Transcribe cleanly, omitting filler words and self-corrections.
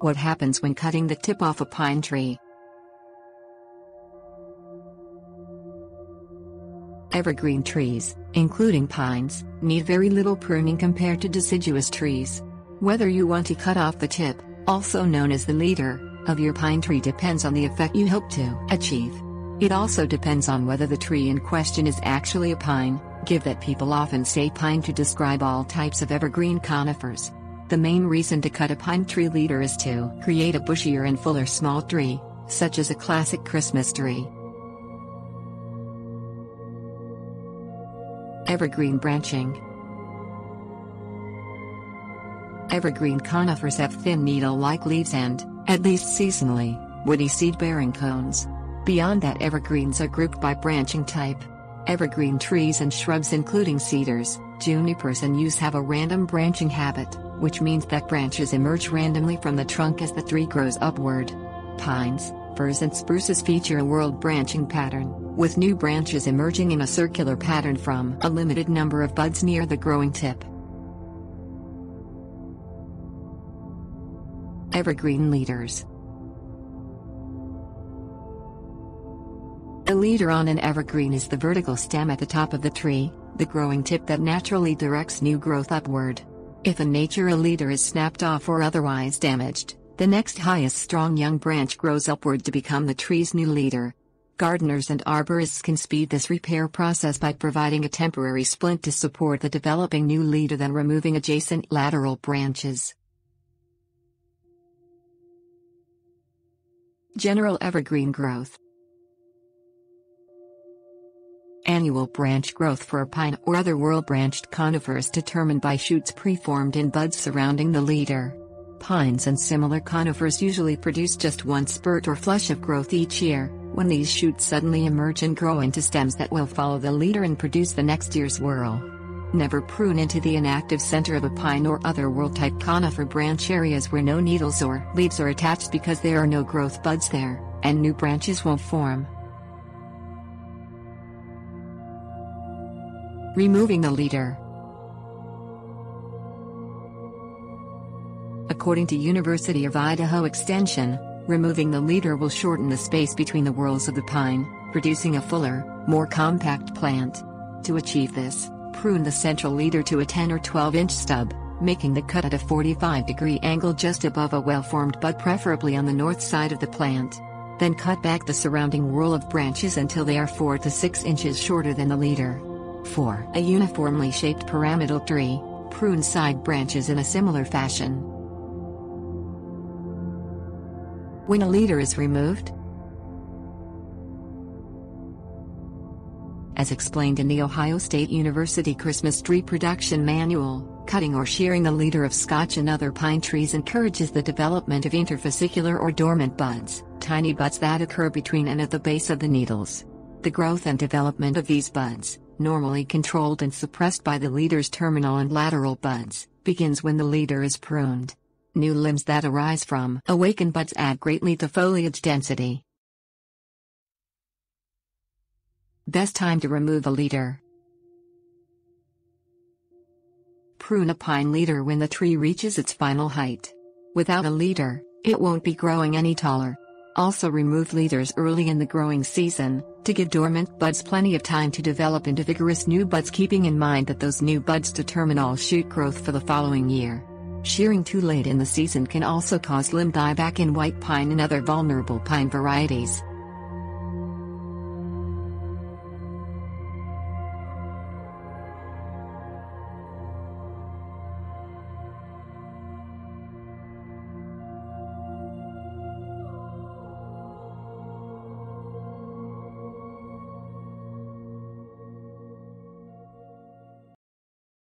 What happens when cutting the tip off a pine tree? Evergreen trees, including pines, need very little pruning compared to deciduous trees. Whether you want to cut off the tip, also known as the leader, of your pine tree depends on the effect you hope to achieve. It also depends on whether the tree in question is actually a pine, given that people often say pine to describe all types of evergreen conifers. The main reason to cut a pine tree leader is to create a bushier and fuller small tree, such as a classic Christmas tree. Evergreen branching. Evergreen conifers have thin needle-like leaves and, at least seasonally, woody seed-bearing cones. Beyond that, evergreens are grouped by branching type. Evergreen trees and shrubs including cedars, junipers and yews have a random branching habit, which means that branches emerge randomly from the trunk as the tree grows upward. Pines, firs and spruces feature a whorled branching pattern, with new branches emerging in a circular pattern from a limited number of buds near the growing tip. Evergreen leaders. A leader on an evergreen is the vertical stem at the top of the tree, the growing tip that naturally directs new growth upward. If in nature a leader is snapped off or otherwise damaged, the next highest strong young branch grows upward to become the tree's new leader. Gardeners and arborists can speed this repair process by providing a temporary splint to support the developing new leader, then removing adjacent lateral branches. General evergreen growth. Annual branch growth for a pine or other whorl-branched conifer is determined by shoots preformed in buds surrounding the leader. Pines and similar conifers usually produce just one spurt or flush of growth each year, when these shoots suddenly emerge and grow into stems that will follow the leader and produce the next year's whorl. Never prune into the inactive center of a pine or other whorl-type conifer branch areas where no needles or leaves are attached, because there are no growth buds there, and new branches won't form. Removing the leader. According to University of Idaho Extension, removing the leader will shorten the space between the whorls of the pine, producing a fuller, more compact plant. To achieve this, prune the central leader to a 10 or 12-inch stub, making the cut at a 45-degree angle just above a well-formed bud, preferably on the north side of the plant. Then cut back the surrounding whorl of branches until they are 4 to 6 inches shorter than the leader. For a uniformly shaped pyramidal tree, prune side branches in a similar fashion. When a leader is removed? As explained in the Ohio State University Christmas Tree Production Manual, cutting or shearing the leader of Scotch and other pine trees encourages the development of intervesicular or dormant buds, tiny buds that occur between and at the base of the needles. The growth and development of these buds, normally controlled and suppressed by the leader's terminal and lateral buds, begins when the leader is pruned. New limbs that arise from awakened buds add greatly to foliage density. Best time to remove a leader. Prune a pine leader when the tree reaches its final height. Without a leader, it won't be growing any taller. Also, remove leaders early in the growing season, to give dormant buds plenty of time to develop into vigorous new buds, keeping in mind that those new buds determine all shoot growth for the following year. Shearing too late in the season can also cause limb dieback in white pine and other vulnerable pine varieties.